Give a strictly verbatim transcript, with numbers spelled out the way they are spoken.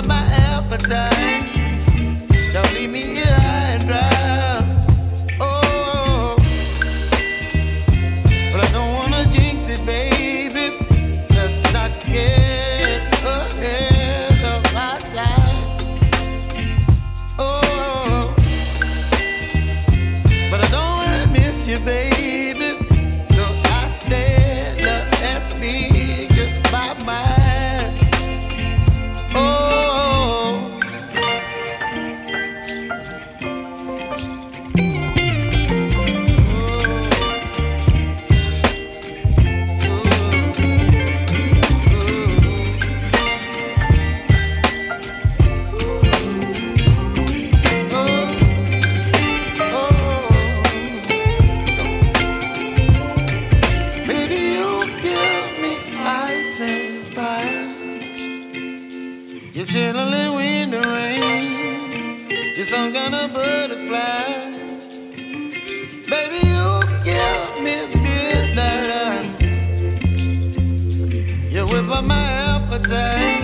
up my appetite. Don't leave me here high and dry. Oh, but I don't wanna jinx it, baby. Let's not get ahead of my time. Oh, but I don't wanna miss you, baby. So I stand up and speak just my mind. You're chilling when the rain, you're some kind of butterfly. Baby, you give me midnight, you whip up my appetite.